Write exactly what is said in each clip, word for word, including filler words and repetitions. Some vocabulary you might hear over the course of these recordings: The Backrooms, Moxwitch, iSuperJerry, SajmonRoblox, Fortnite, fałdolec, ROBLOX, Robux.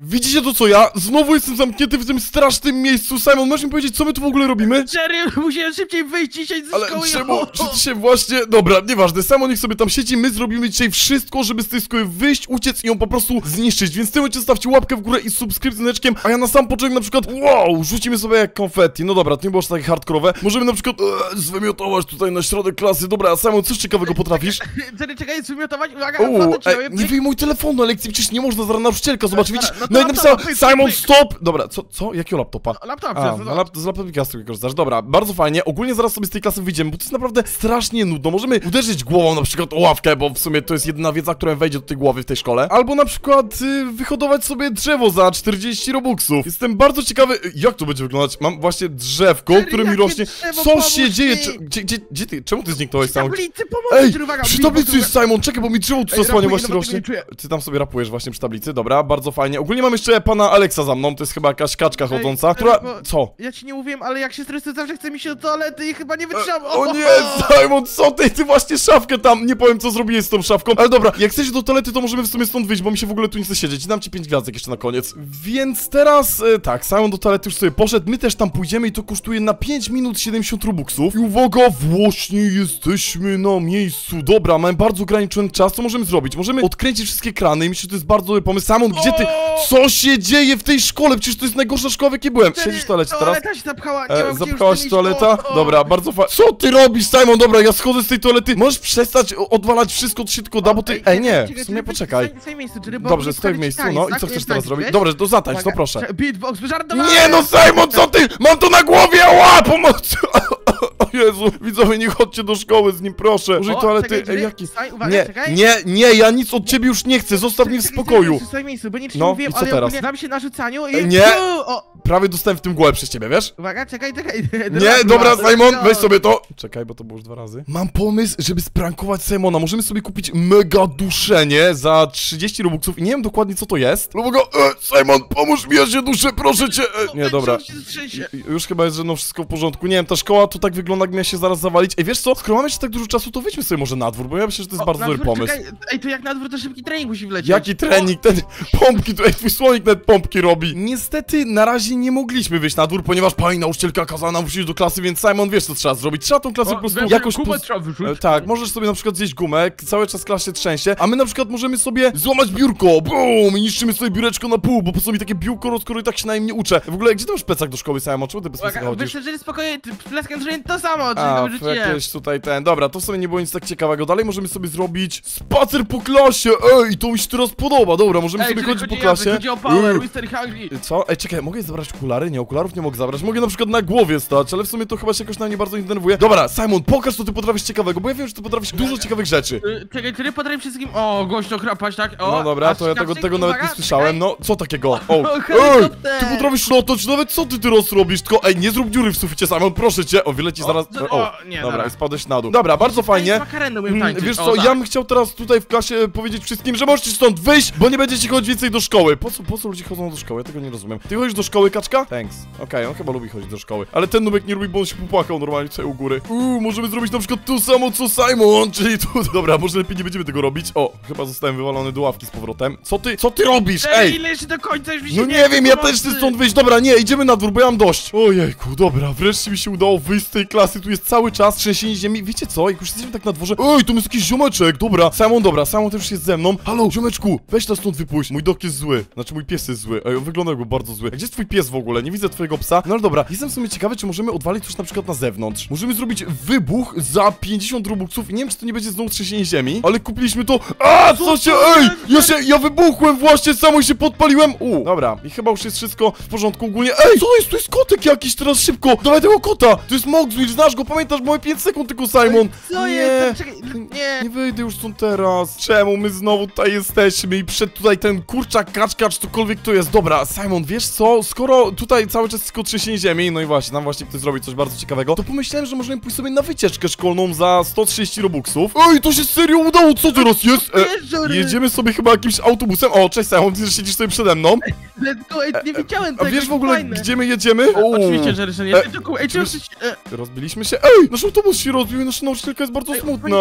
Widzicie to co ja? Znowu jestem zamknięty w tym strasznym miejscu. Simon, możesz mi powiedzieć, co my tu w ogóle robimy? Jerry, musiałem szybciej wyjść dzisiaj ze szkoły. Ale czemu? Czy ty się właśnie... Dobra, nieważne, Simon niech sobie tam siedzi, my zrobimy dzisiaj wszystko, żeby z tej szkoły wyjść, uciec i ją po prostu zniszczyć. Więc w tym momencie stawcie łapkę w górę i subskrypcjoneczkiem, a ja na sam początek na przykład... Wow, rzucimy sobie jak konfetti. No dobra, to nie było aż takie hardkorowe. Możemy na przykład ee, zwymiotować tutaj na środek klasy. Dobra, a Simon, coś ciekawego potrafisz? Jerry, czekaj, zwymiotować, uwaga, o, e, nie wyjmuj telefonu, Alekcji, przecież nie można, zaraz nauczycielka zobaczy, widzisz? No i napisał Simon stop! Dobra, co, co? Jakiego laptopa? Laptop, a, no, lap, z laptopika sobie korzystasz. Dobra, bardzo fajnie. Ogólnie zaraz sobie z tej klasy wyjdziemy, bo to jest naprawdę strasznie nudno. Możemy uderzyć głową na przykład o ławkę, bo w sumie to jest jedyna wiedza, która wejdzie do tej głowy w tej szkole. Albo na przykład y, wyhodować sobie drzewo za czterdzieści robuxów. Jestem bardzo ciekawy, jak to będzie wyglądać. Mam właśnie drzewko, które mi rośnie. Co się dzieje? Cze, gdzie, gdzie, gdzie ty? Czemu ty zniknąłeś, Simon? Ej, przy tablicy jest Simon, czekaj, bo mi drzewo tu zasłania właśnie rośnie. Ty tam sobie rapujesz właśnie przy tablicy, dobra, bardzo fajnie. Ogólnie mam jeszcze pana Aleksa za mną, to jest chyba jakaś kaczka chodząca, Ej, która... Co? Ja ci nie mówiłem, ale jak się stresuję, zawsze chce mi się do toalety i chyba nie wytrzymam. O, o nie, Simon, co ty? Ty właśnie szafkę tam, nie powiem co zrobiłeś z tą szafką. Ale dobra, jak chcesz do toalety, to możemy w sumie stąd wyjść, bo mi się w ogóle tu nie chce siedzieć. Dam ci pięć gwiazdek jeszcze na koniec. Więc teraz, e, tak, Simon do toalety już sobie poszedł, my też tam pójdziemy i to kosztuje na pięć minut siedemdziesiąt robuxów. I uwaga, właśnie jesteśmy na miejscu. Dobra, mamy bardzo ograniczony czas, co możemy zrobić? Możemy odkręcić wszystkie krany i myślę, że to jest bardzo dobry pomysł. Simon, gdzie ty... Co się dzieje w tej szkole? Przecież to jest najgorsza szkoła, w jakiej byłem. Siedzisz w toalecie teraz? Toaleta się zapchała, nie e, zapchałaś już toaleta? O, o. Dobra, bardzo fajnie. Co ty robisz, Simon? Dobra, ja schodzę z tej toalety. Możesz przestać odwalać wszystko, co się tylko da, bo ty... Ej, nie, w sumie poczekaj. Dobrze, stoi w miejscu, no i co chcesz teraz zrobić? Dobrze, to zatańcz, no proszę. Nie no, Simon, co ty? Mam to na głowie, ała, pomoc! Jezu, widzowie, nie chodźcie do szkoły z nim, proszę. Użyj toalety, ej, jaki... Nie, nie, nie, ja nic od ciebie już nie chcę, zostaw mnie w spokoju. No, i co teraz? Znam się na rzucaniu i... Nie, prawie dostałem w tym głowę przez ciebie, wiesz? Uwaga, czekaj, czekaj. Nie, dobra, Simon, weź sobie to. Czekaj, bo to było już dwa razy. Mam pomysł, żeby sprankować Simona. Możemy sobie kupić mega duszenie za trzydzieści robuxów i nie wiem dokładnie, co to jest. No bo go, e, Simon, pomóż mi, ja się duszę, proszę cię. E, nie, dobra. Już chyba jest, że no wszystko w porządku. Nie wiem, ta szkoła to tak wygląda, jak miała się zaraz zawalić. Ej, wiesz co? Skoro mamy jeszcze tak dużo czasu, to wyjdźmy sobie może na dwór, bo ja myślę, że to jest o, bardzo dobry dwór, pomysł. Czekaj. Ej, to jak na dwór, to szybki trening musi wlecieć. Jaki trening? Ten pompki, tutaj twój słonik nawet pompki robi. Niestety, na razie nie mogliśmy wyjść na dwór, ponieważ pani nauczycielka kazała nam wrócić do klasy, więc Simon, wiesz co trzeba zrobić. Trzeba tą klasę o, po prostu jakoś... Gumę trzeba wyrzucić. Tak, możesz sobie na przykład zjeść gumę, cały czas klas się trzęsie, a my na przykład możemy sobie złamać biurko, bum, i niszczymy sobie biureczko na pół, bo po sobie takie biurko rozkory i tak się na nim nie uczę. W ogóle, gdzie ty masz plecak do szkoły, Simon? Czemu ty bez plecaka chodzisz? To samo, a, jakieś tutaj ten. Dobra, to w sumie nie było nic tak ciekawego. Dalej możemy sobie zrobić spacer po klasie. Ej, to mi się teraz podoba. Dobra, możemy Ej, sobie chodzić po klasie. Jadę, o power, Ej. Co? Ej, czekaj, mogę zabrać okulary? Nie, okularów nie mogę zabrać. Mogę na przykład na głowie stać, ale w sumie to chyba się jakoś na mnie bardzo nie denerwuje. Dobra, Simon, pokaż co ty potrafisz ciekawego, bo ja wiem, że ty potrafisz dużo ciekawych rzeczy. Ej, czekaj, ty potrafisz wszystkim. O, gośno chrapać, tak? O, no dobra, to ja tego, tego nawet nie słyszałem. No, co takiego? O, ej, ty potrafisz latać, nawet co ty teraz robisz? Tylko, ej, nie zrób dziury w suficie, Simon, proszę cię. O, wyleci o, zaraz... O, o nie, dobra, dobra. Spadłeś na dół. Dobra, bardzo fajnie. Mm, wiesz co, o, tak. ja bym chciał teraz tutaj w klasie powiedzieć wszystkim, że możecie stąd wyjść, bo nie będziecie chodzić więcej do szkoły. Po co, po co ludzie chodzą do szkoły? Ja tego nie rozumiem. Ty chodzisz do szkoły, kaczka? Thanks. Okej, okay, on chyba lubi chodzić do szkoły. Ale ten nubek nie lubi, bo on się popłakał normalnie tutaj u góry. Uuu, możemy zrobić na przykład to samo, co Simon, czyli tu... Dobra, może lepiej nie będziemy tego robić. O, chyba zostałem wywalony do ławki z powrotem. Co ty, co ty robisz? Ej! Ile się do końca już mi się no nie, nie wiem, ja też chcę stąd wyjść. Dobra, nie, idziemy na dwór, bo ja mam dość. Ojejku, dobra, wreszcie mi się udało wyjść z tej klasy, tu jest cały czas trzęsienie ziemi. Wiecie co? Jak już jesteśmy tak na dworze... Ej, tu jest jakiś ziomeczek, dobra. Simon, dobra, Simon też jest ze mną. Halo, ziomeczku, weź nas stąd wypuść. Mój dog jest zły, znaczy mój pies jest zły. Ej, wygląda jakby bardzo zły. A gdzie jest twój pies w ogóle? Nie widzę twojego psa. No ale dobra, jestem w sumie ciekawy, czy możemy odwalić coś na przykład na zewnątrz. Możemy zrobić wybuch za pięćdziesiąt robuxów. Nie wiem, czy to nie będzie znowu trzęsienie ziemi, ale kupiliśmy to... A, co się... Ej, ja się... Ja wybuchłem właśnie, samo się podpaliłem. U, dobra, i chyba już jest wszystko w porządku ogólnie. Ej, co jest? Tu jest kotek jakiś, teraz szybko. Dawaj tego kota. To jest Moxwitch, znasz go, pamiętasz, bo mamy pięć sekund tylko, Simon! Co nie, jest? Czekaj, nie, nie wyjdę już stąd teraz. Czemu my znowu tutaj jesteśmy i przed tutaj ten kurczak, kaczka, czy cokolwiek to jest? Dobra, Simon, wiesz co? Skoro tutaj cały czas tylko trzęsienie ziemi, no i właśnie, tam właśnie ktoś zrobi coś bardzo ciekawego, to pomyślałem, że możemy pójść sobie na wycieczkę szkolną za sto trzydzieści robuxów. Ej, to się serio udało, co teraz jest? E, jedziemy sobie chyba jakimś autobusem. O, cześć, Simon, że siedzisz sobie przede mną. Let's go, ej, nie widziałem tego. A wiesz w ogóle, fajne. Gdzie my jedziemy? O, oczywiście, że nie. Ej, rozbili Odkryliśmy się. Ej! Nasz autobus się rozbił i nasza nauczycielka jest bardzo Ej, smutna.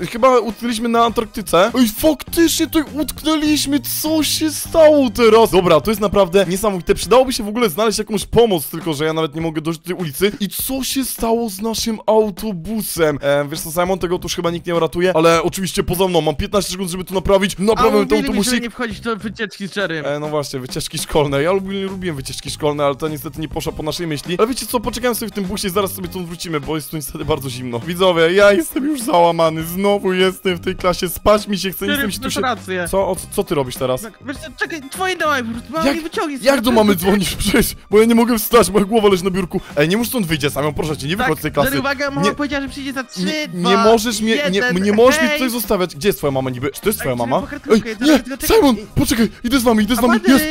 Ej, chyba utknęliśmy na Antarktyce. Ej, faktycznie tutaj utknęliśmy. Co się stało teraz? Dobra, to jest naprawdę niesamowite. Przydałoby się w ogóle znaleźć jakąś pomoc, tylko że ja nawet nie mogę dojść do tej ulicy. I co się stało z naszym autobusem? E, wiesz co, Simon, tego tu już chyba nikt nie ratuje, ale oczywiście poza mną. Mam piętnaście sekund, żeby to naprawić. Naprawiam ten autobusik. Nie wchodzić do wycieczki z Jerrym. E, no właśnie, wycieczki szkolne. Ja lubiłem wycieczki szkolne, ale to niestety nie poszła po naszej myśli. Ale wiecie co, poczekałem sobie w tym busie, zaraz sobie tu wrócimy, bo jest tu niestety bardzo zimno. Widzowie, ja jestem już załamany, znowu jestem w tej klasie, spać mi się chce, nie jestem się tu się... Rację. Co, o, co ty robisz teraz? Tak, wiesz co, czekaj, dzwoni do mamy, mamy nie wyciągnij. Jak do mamy dzwonisz? Przecież, bo ja nie mogę wstać, moja głowa leży na biurku. Ej, nie musisz stąd wyjść, Simon, proszę cię, nie wychodź z tej klasy. Tak, uwaga, mama nie, powiedziała, że przyjdzie za trzy, nie, dwa, nie możesz mnie, nie, nie możesz mi tutaj zostawiać. Gdzie jest twoja mama niby? Czy to jest twoja mama? Ej, nie, Simon, poczekaj, idę z wami, idę z wami, jest,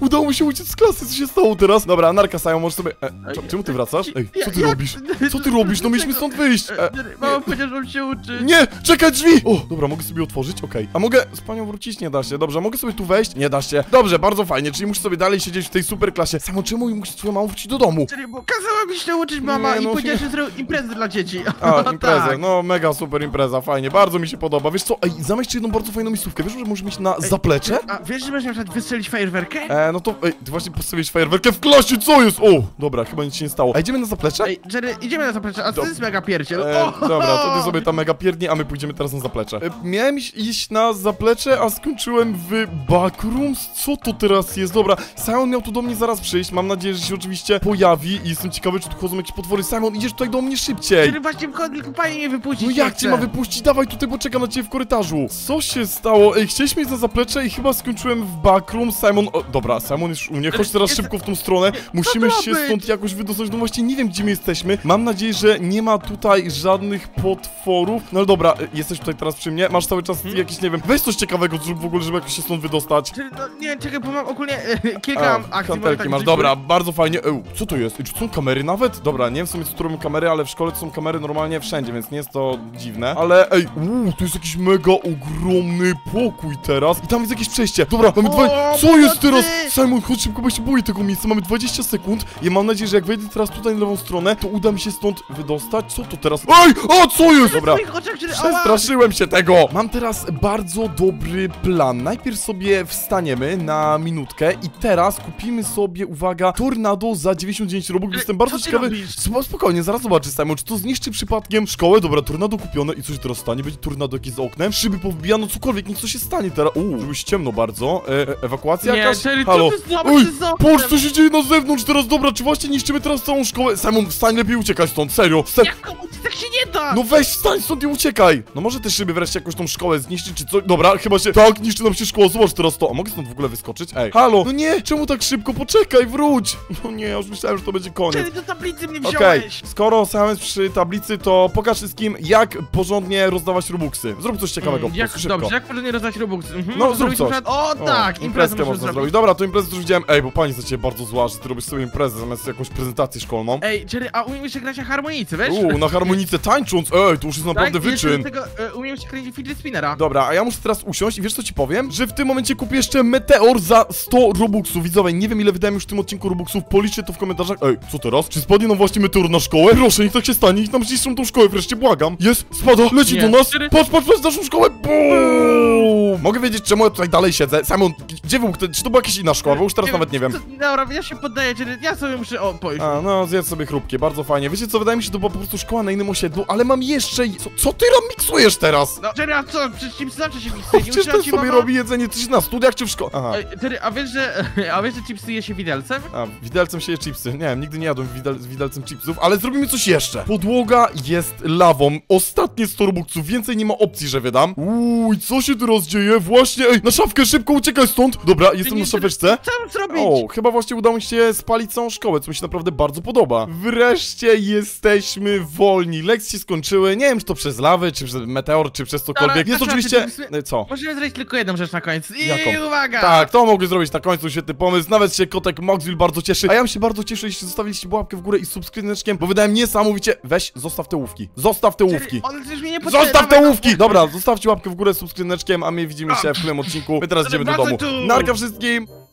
udało mi się uciec z klasy, co się stało teraz? Dobra, narka, Simon, możesz sobie... E, czemu ty wracasz? Ej, co ty robisz? Co ty robisz? No mieliśmy stąd wyjść! E, Mama powiedziała, że on się uczy. Nie! Czekaj, drzwi! O, dobra, mogę sobie otworzyć? Okej. Okay. A mogę z panią wrócić? Nie da się. Dobrze, mogę sobie tu wejść? Nie da się. Dobrze, bardzo fajnie, czyli muszę sobie dalej siedzieć w tej super klasie. Samo czemu i musisz swoją mamą wrócić do domu? Czyli, bo kazała mi się uczyć mama nie, no, i powiedziała, że zrobił imprezę dla dzieci. A, imprezę. Tak. No, mega super impreza, fajnie. Bardzo mi się podoba. Wiesz co? Ej, zamieść jedną bardzo fajną miejscówkę. Wiesz, że możesz mieć na zaplecze? A wiesz, że masz na przykład wystrzelić fajerwerkę? E, no to, ej, ty właśnie postawiłeś fajerwerkę w klasie, co jest? O, dobra, chyba nic się nie stało. A idziemy na zaplecze? Ej, Jerry, idziemy na zaplecze, a to jest mega pierdziel. E, dobra, to ty sobie tam mega pierdnie, a my pójdziemy teraz na zaplecze. E, miałem iść na zaplecze, a skończyłem w Backrooms. Co to teraz jest? Dobra, Simon miał tu do mnie zaraz przyjść. Mam nadzieję, że się oczywiście pojawi i jestem ciekawy, czy tu chodzą jakieś potwory. Simon, idziesz tutaj do mnie szybciej. Jerry, właśnie wchodzi, tylko pani nie wypuści. No jak cię ma wypuścić? Dawaj tutaj, bo czekam na ciebie w korytarzu. Co się stało? Ej, chcieliśmy iść na zaplecze i chyba skończyłem w Backrooms. Simon, o, dobra, Simon jest u mnie. Chodź teraz jest... szybko w tą stronę. Musimy się stąd jakoś wydostać. No właśnie nie wiem, gdzie my jesteśmy. Mam nadzieję, że nie ma tutaj żadnych potworów. No ale dobra, jesteś tutaj teraz przy mnie. Masz cały czas hmm? jakieś, nie wiem, weź coś ciekawego zrób w ogóle, żeby jakoś się stąd wydostać. Czyli, no, nie, czekaj, bo mam ogólnie e, kilka akcji. Tak masz, dobra, bardzo fajnie. Ej, co to jest? Ej, czy są kamery nawet? Dobra, nie wiem w sumie, co tu robią kamery, ale w szkole są kamery normalnie wszędzie, więc nie jest to dziwne. Ale ej, uuu, to jest jakiś mega ogromny pokój teraz. I tam jest jakieś przejście. Dobra, mamy dwa... Co jest teraz? Simon, chodź szybko, bo się boję tego miejsca. Mamy dwadzieścia sekund i mam nadzieję, że jak wejdę teraz tutaj na lewą stronę, to uda mi się stąd wydostać. Co to teraz? Ej! O, co jest? Dobra, przestraszyłem się tego. Mam teraz bardzo dobry plan. Najpierw sobie wstaniemy na minutkę i teraz kupimy sobie, uwaga, tornado za dziewięćdziesiąt dziewięć robuxów. Jestem bardzo ciekawy. Spokojnie, zaraz zobaczę, Simon, czy to zniszczy przypadkiem szkołę. Dobra, tornado kupione i co się teraz stanie? Będzie tornado jakieś za oknem, szyby powbijano, cokolwiek, nic co się stanie teraz. Uuu, żebyś ciemno bardzo. E, ewakuacja jakaś? Halo. Oj, patrz, co się dzieje na zewnątrz teraz. Dobra, czy właśnie niszczymy teraz całą szkołę? Simon, wstań, lepiej uciekać stąd, serio. Wstań... Jak komuś tak się nie da? No weź, wstań stąd i uciekaj. No może te szyby wreszcie jakoś tą szkołę zniszczyć, czy coś? Dobra, chyba się... Tak, niszczy nam się szkoła, zobacz teraz to. A mogę stąd w ogóle wyskoczyć? Ej, halo. No nie, czemu tak szybko? Poczekaj, wróć. No nie, już myślałem, że to będzie koniec. Czyli do tablicy mnie wziąłeś. Okej, okay. Skoro Simon jest przy tablicy, to pokaż wszystkim, jak porządnie rozdawać robuxy. Zrób coś ciekawego. Mm, jak, szybko. Dobrze, jak porządnie rozdawać robuxy? Mhm, no zrób coś. O tak, o, imprezkę można zrobić. zrobić. Dobra, to imprezę już widziałem. Ej, bo pani za ciebie bardzo zła, że ty robisz sobie imprezę zamiast jakąś prezentację szkolną. Ej, Jerry, a umiesz grać na harmonicy, wiesz? Uuu, na harmonice tańcząc, ej, to już jest naprawdę tak, wyczyn. Tego, e, umiem się kręcić fidget spinnera. Dobra, a ja muszę teraz usiąść i wiesz co ci powiem? Że w tym momencie kupię jeszcze meteor za sto robuxów. Widzowie, nie wiem ile wydałem już w tym odcinku robuxów, policzcie to w komentarzach. Ej, co teraz? Czy spadnie nam właśnie meteor na szkołę? Proszę, niech tak się stanie, niech nam zniszczą tą szkołę, wreszcie błagam. Jest, spada, leci nie. do nas. Patrz, patrz, patrz, naszą szkołę. Bum! Mogę wiedzieć, czemu ja tutaj dalej siedzę? Simon, gdzie był? Czy to była jakaś inna szkoła? Bo już teraz nie, nawet nie wiem. To, dobra, ja się poddaję, Jerry, ja sobie muszę o, pójść. A, no, zjedz sobie chrupkie, bardzo fajnie. Wiecie co, wydaje mi się, to była po prostu szkoła na innym osiedlu, ale mam jeszcze... Co, co ty tam miksujesz teraz? No, Jerry, a co? Przecież chipsy się miksuje. Nie przecież sobie mama? robi jedzenie, coś na studiach czy w szkole? Aha. A, Jerry, a wiesz, że... A wiesz, że chipsy je się widelcem? A, widelcem się je chipsy. Nie wiem, nigdy nie jadłem widel, widelcem chipsów, ale zrobimy coś jeszcze. Podłoga jest lawą. Ostatnie sto robuxów, więcej nie ma opcji, że wydam. Uj, co się teraz dzieje? Właśnie, ej, na szafkę, szybko uciekaj stąd. Dobra, jestem na szafeczce. Co mam zrobić? O, chyba właśnie udało mi się spalić całą szkołę, co mi się naprawdę bardzo podoba. Wreszcie jesteśmy wolni. Lekcje się skończyły. Nie wiem, czy to przez lawę, czy przez meteor, czy przez cokolwiek. Jest oczywiście... Co? Możemy zrobić tylko jedną rzecz na końcu. I Jaką? uwaga! Tak, to mogę zrobić na końcu. Świetny pomysł. Nawet się kotek Maxwell bardzo cieszy. A ja bym się bardzo cieszę, jeśli zostawiliście łapkę w górę i subskrybeczkiem, bo wydałem niesamowicie... Weź, zostaw te łówki. Zostaw te łówki. Zostaw te łówki! Dobra, zostawcie łapkę w górę, subskrybeczkiem, a my widzimy się w kolejnym odcinku. My teraz idziemy do domu. Narka wszystkim!